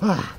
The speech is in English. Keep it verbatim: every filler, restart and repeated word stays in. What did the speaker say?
Ah.